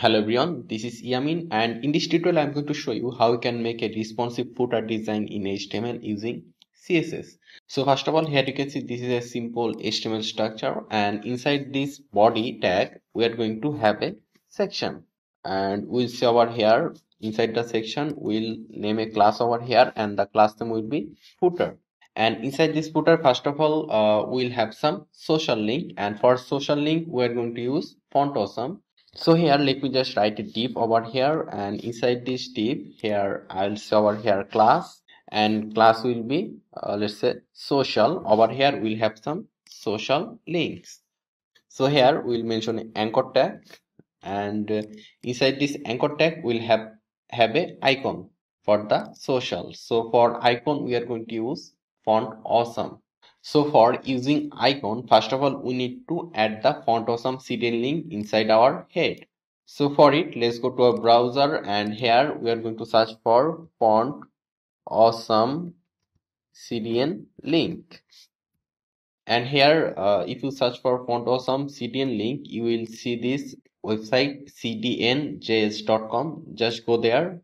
Hello everyone, this is Yamin, and in this tutorial I'm going to show you how we can make a responsive footer design in HTML using CSS. So first of all, here you can see this is a simple HTML structure, and inside this body tag we are going to have a section, and we'll see over here inside the section we'll name a class over here, and the class name will be footer. And inside this footer, first of all, we'll have some social link, and for social link we're going to use font awesome. So here let me just write a div over here, and inside this div here I'll say over here class, and class will be let's say social. Over here we'll have some social links. So here we'll mention anchor tag, and inside this anchor tag we'll have a icon for the social. So for icon we are going to use font awesome. So for using icon, first of all we need to add the font awesome CDN link inside our head. So for it, let's go to our browser, and here we are going to search for font awesome CDN link. And here if you search for font awesome CDN link, you will see this website cdnjs.com. just go there,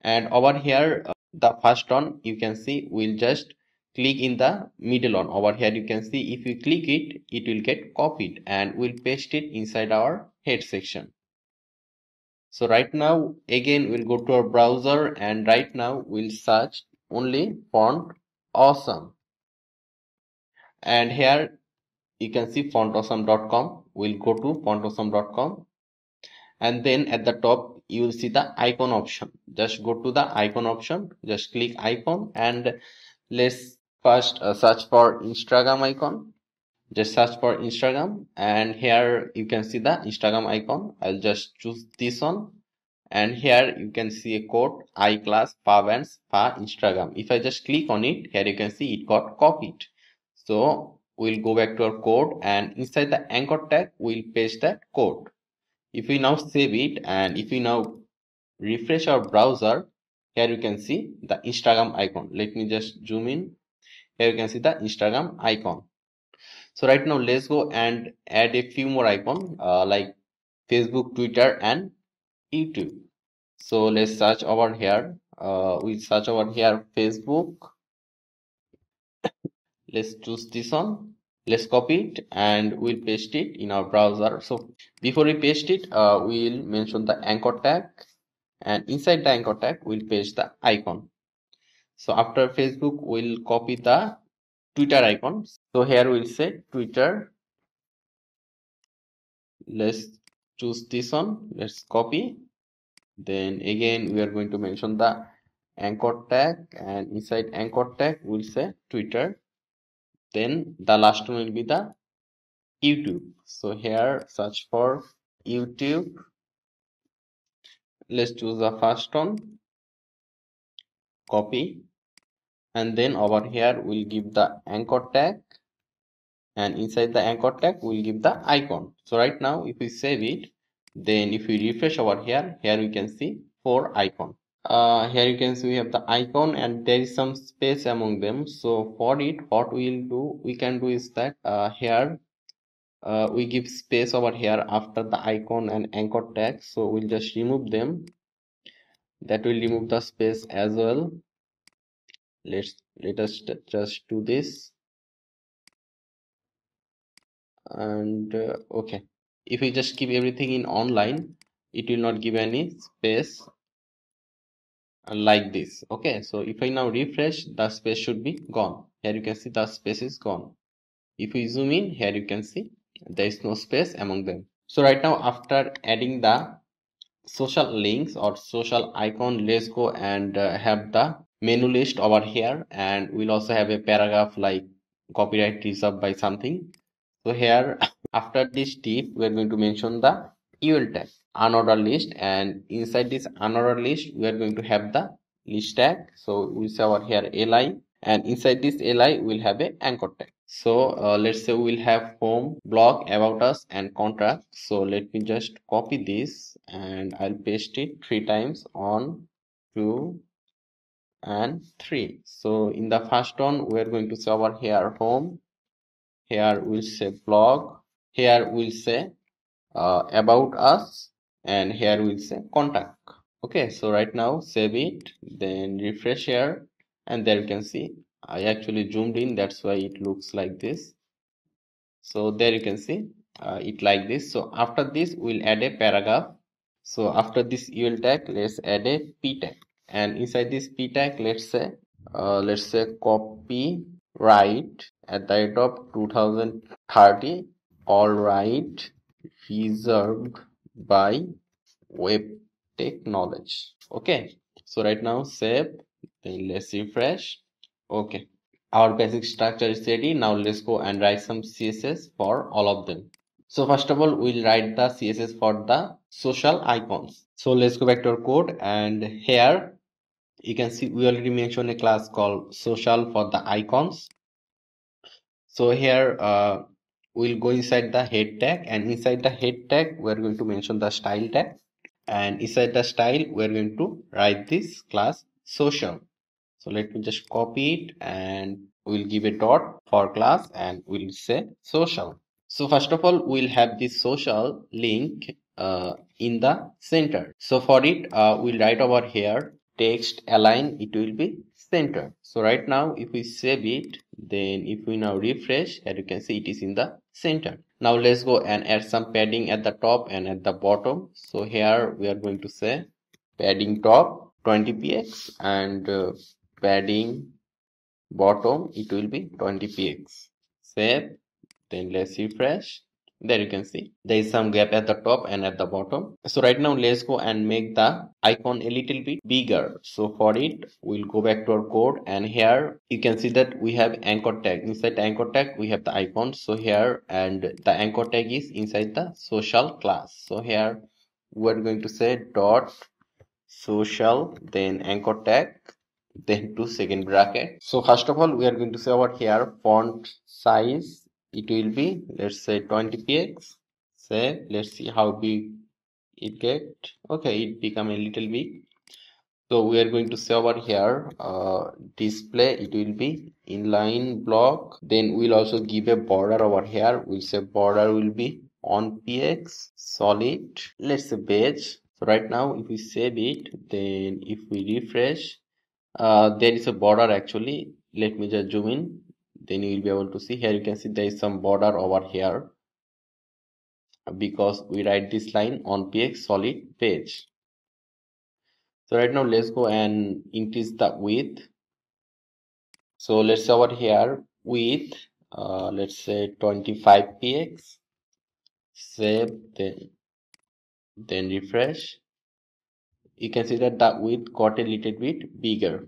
and over here the first one you can see we'll just click in the middle one. Over here you can see if you click it, it will get copied, and we'll paste it inside our head section. So right now again we'll go to our browser, and right now we'll search only font awesome, and here you can see fontawesome.com. we'll go to fontawesome.com, and then at the top you will see the icon option. Just go to the icon option, just click icon, and let's first search for Instagram icon. Just search for Instagram, and here you can see the Instagram icon. I'll just choose this one, and here you can see a quote, I class Pavans Pa Instagram. If I just click on it, here you can see it got copied. So we'll go back to our code, and inside the anchor tag we'll paste that code. If we now save it, and if we now refresh our browser, here you can see the Instagram icon. Let me just zoom in. Here you can see the Instagram icon. So right now let's go and add a few more icons like Facebook, Twitter, and YouTube. So let's search over here. We'll search over here Facebook. Let's choose this one. Let's copy it, and we'll paste it in our browser. So before we paste it, we'll mention the anchor tag, and inside the anchor tag we'll paste the icon. So after Facebook we'll copy the Twitter icon. So here we'll say Twitter. Let's choose this one. Let's copy. Then again we are going to mention the anchor tag, and inside anchor tag we'll say Twitter. Then the last one will be the YouTube. So here search for YouTube. Let's choose the first one, copy, and then over here we'll give the anchor tag, and inside the anchor tag we'll give the icon. So right now if we save it, then if we refresh over here, here we can see 4 icons. Here you can see we have the icon, and there is some space among them. So for it, what we can do is that here we give space over here after the icon and anchor tag, so we'll just remove them. That will remove the space as well. Let us just do this, and okay, if we just keep everything in online, it will not give any space like this. Okay, so if I now refresh, the space should be gone. Here you can see the space is gone. If we zoom in, here you can see there is no space among them. So right now after adding the social links or social icon, let's go and have the menu list over here, and we'll also have a paragraph like copyright reserved by something. So here after this div we're going to mention the UL tag, unordered list, and inside this unordered list we are going to have the list tag. So we'll say over here li, and inside this li we'll have a anchor tag. So let's say we'll have home, blog, about us, and contract. So let me just copy this, and I'll paste it 3 times, 1, 2, and 3. So in the first one we're going to say over here home, here we'll say blog, here we'll say about us, and here we'll say contact. Okay, so right now save it, then refresh here, and there you can see I actually zoomed in, that's why it looks like this. So there you can see it like this. So after this we'll add a paragraph. So after this UL tag, let's add a p tag, and inside this p tag let's say copyright at the rate of 2030, all right reserved by Web Tech Knowledge. Okay, so right now save, then let's refresh. Okay, our basic structure is ready. Now let's go and write some CSS for all of them. So first of all, we'll write the CSS for the social icons. So let's go back to our code, and here you can see we already mentioned a class called social for the icons. So here we'll go inside the head tag, and inside the head tag we're going to mention the style tag, and inside the style we're going to write this class social. So let me just copy it, and we'll give a dot for class and we'll say social. So first of all, we'll have this social link in the center. So for it, we'll write over here text align, it will be center. So right now if we save it, then if we now refresh, as you can see it is in the center. Now let's go and add some padding at the top and at the bottom. So here we are going to say padding top 20px and padding bottom it will be 20px. Save, then let's refresh. There you can see there is some gap at the top and at the bottom. So right now let's go and make the icon a little bit bigger. So for it, we'll go back to our code, and here you can see that we have anchor tag. Inside the anchor tag we have the icon. So here, and the anchor tag is inside the social class. So here we're going to say dot social, then anchor tag, then 2 second bracket. So first of all we are going to say over here font size, it will be let's say 20px. Say let's see how big it get. Okay, it become a little big. So we are going to say over here display, it will be inline block, then we'll also give a border over here. We'll say border will be on px solid, let's say beige. So right now if we save it, then if we refresh, there is a border actually. Let me just zoom in, then you will be able to see. Here you can see there is some border over here because we write this line on px solid page. So right now let's go and increase the width. So let's over here width let's say 25px. Save, then refresh. You can see that the width got a little bit bigger.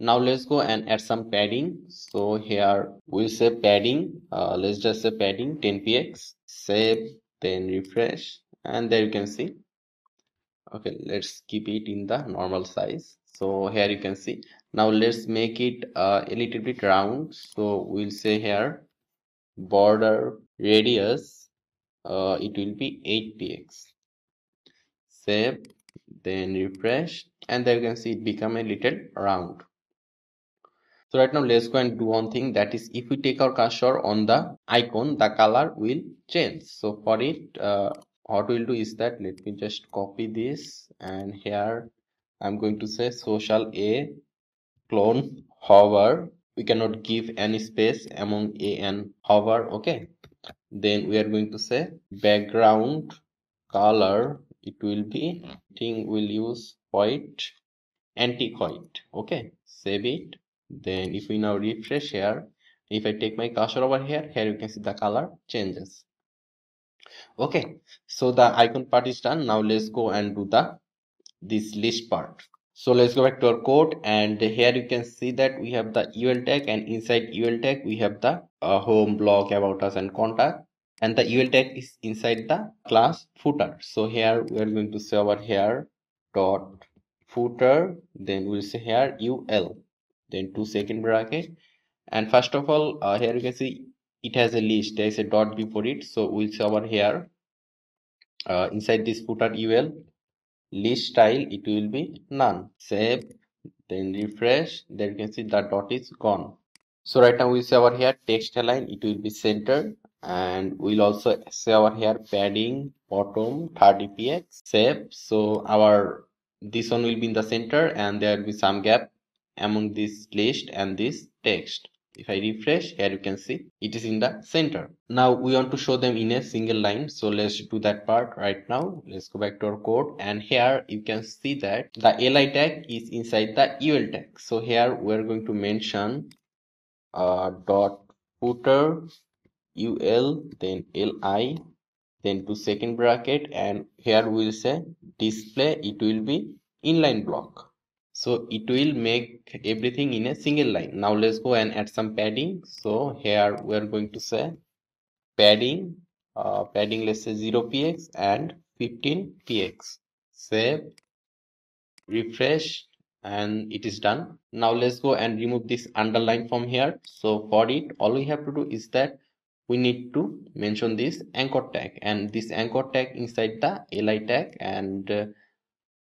Now let's go and add some padding. So here we'll say padding let's just say padding 10px. Save, then refresh, and there you can see. Okay, let's keep it in the normal size. So here you can see. Now let's make it a little bit round. So we'll say here border radius it will be 8px. Save, then refresh, and there you can see it become a little round. So right now let's go and do one thing, that is if we take our cursor on the icon, the color will change. So for it, what we'll do is that let me just copy this, and here I'm going to say social A clone hover. We cannot give any space among A and hover. Okay, then we are going to say background color, it will be, I think we'll use white, antique white. Okay, save it. Then if we now refresh here, if I take my cursor over here, here you can see the color changes. Okay, so the icon part is done. Now let's go and do this list part. So let's go back to our code, and here you can see that we have the UL tag, and inside UL tag we have the home, blog, about us, and contact, and the UL tag is inside the class footer. So here we are going to say over here dot footer, then we'll say here UL, then 2 second bracket, and first of all here you can see it has a list, there is a dot before it. So we'll say over here inside this footer UL list style, it will be none. Save, then refresh. There you can see the dot is gone. So right now we'll say over here text align, it will be center, and we'll also say our here padding bottom 30px shape. So our this one will be in the center and there will be some gap among this list and this text. If I refresh, here you can see it is in the center. Now we want to show them in a single line, so let's do that part right now. Let's go back to our code, and here you can see that the li tag is inside the ul tag. So here we're going to mention dot footer ul, then li, then to second bracket, and here we'll say display, it will be inline block. So it will make everything in a single line. Now let's go and add some padding. So here we are going to say padding, let's say 0px and 15px. Save, refresh, and it is done. Now let's go and remove this underline from here. So for it, all we have to do is that we need to mention this anchor tag, and this anchor tag inside the li tag, and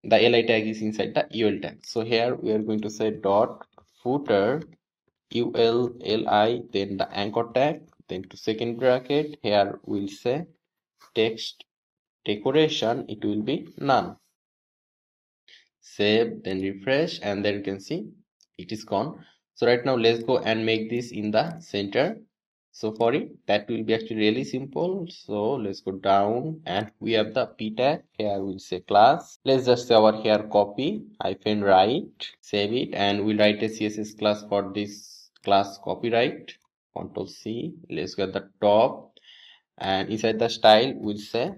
the li tag is inside the ul tag. So here we are going to say dot footer ul li, then the anchor tag, then to second bracket, here we'll say text decoration, it will be none. Save, then refresh, and then you can see it is gone. So right now let's go and make this in the center. So for it, that will be actually really simple. So let's go down and we have the p tag. Here we'll say class. Let's just say our here copy hyphen right. Save it, and we'll write a CSS class for this class copyright. Control C. Let's go at the top, and inside the style we'll say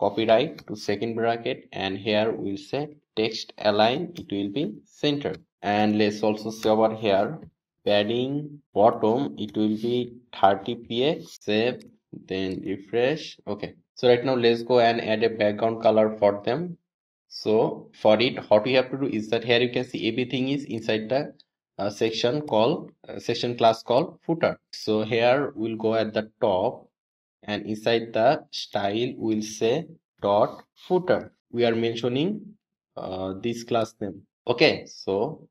copyright to second bracket, and here we'll say text align. It will be center, and let's also say our here padding bottom, it will be 30px. Save, then refresh. Okay, so right now let's go and add a background color for them. So for it, what we have to do is that here you can see everything is inside the section class called footer. So here we'll go at the top, and inside the style we'll say dot footer. We are mentioning this class name. Okay, so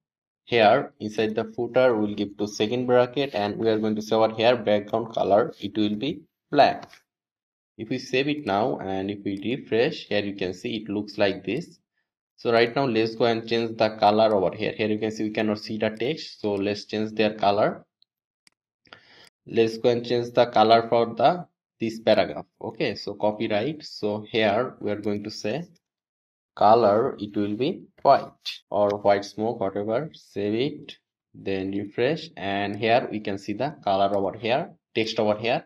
here inside the footer we'll give to second bracket, and we are going to save our here background color, it will be black. If we save it now and if we refresh, here you can see it looks like this. So right now let's go and change the color over here. Here you can see we cannot see the text, so let's change their color. Let's go and change the color for this paragraph. Okay, so copyright. So here we are going to say color, it will be white or white smoke, whatever. Save it, then refresh, and here we can see the color over here, text over here.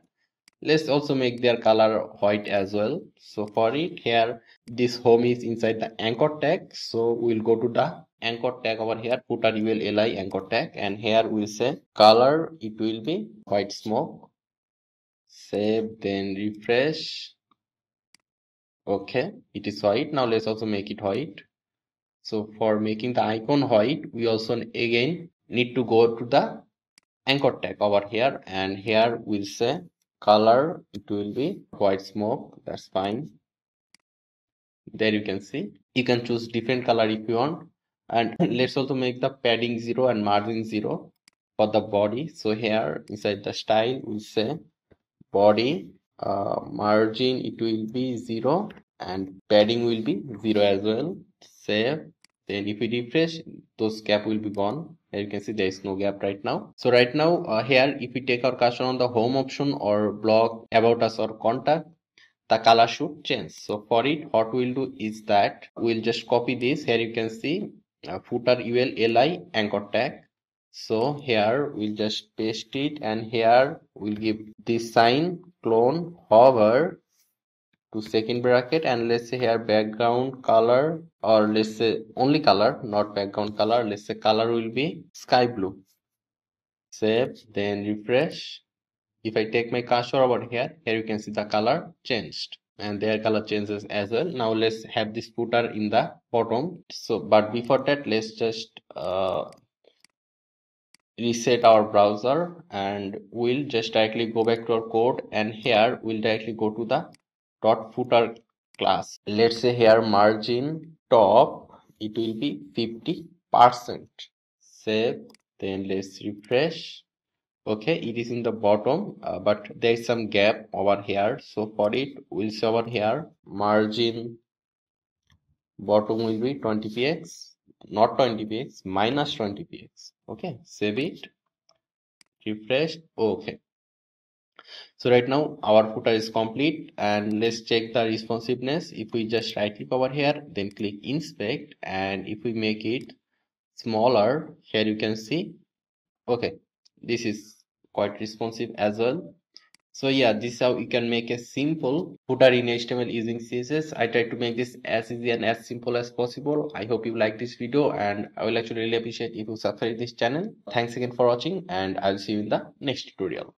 Let's also make their color white as well. So for it, here this home is inside the anchor tag, so we'll go to the anchor tag over here, footer ul li anchor tag, and here we'll say color, it will be white smoke. Save, then refresh. Okay, it is white. Now let's also make it white. So for making the icon white, we also again need to go to the anchor tag over here, and here we'll say color, it will be white smoke. That's fine. There you can see you can choose different color if you want. And let's also make the padding 0 and margin 0 for the body. So here inside the style we'll say body, margin, it will be 0, and padding will be 0 as well. Save, then if we refresh, those gap will be gone. As you can see, there is no gap right now. So right now here if we take our cursor on the home option or blog, about us, or contact, the color should change. So for it, what we'll do is that we'll just copy this. Here you can see footer ul li anchor tag. So here we'll just paste it, and here we'll give this sign clone hover to second bracket, and let's say here background color, or let's say only color, not background color. Let's say color will be sky blue. Save, then refresh. If I take my cursor over here, here you can see the color changed, and their color changes as well. Now let's have this footer in the bottom. So but before that, let's just reset our browser, and we'll just directly go back to our code, and here we'll directly go to the dot footer class. Let's say here margin top, it will be 50%. Save, then let's refresh. Okay, it is in the bottom, but there is some gap over here. So for it, we'll see over here, margin bottom will be 20px, not 20px, minus 20px. Okay, save it, refresh. Okay, so right now our footer is complete, and let's check the responsiveness. If we just right click over here, then click inspect, and if we make it smaller, here you can see, okay, this is quite responsive as well. So yeah, this is how you can make a simple footer in HTML using CSS. I tried to make this as easy and as simple as possible. I hope you like this video, and I will actually really appreciate if you subscribe to this channel. Thanks again for watching, and I'll see you in the next tutorial.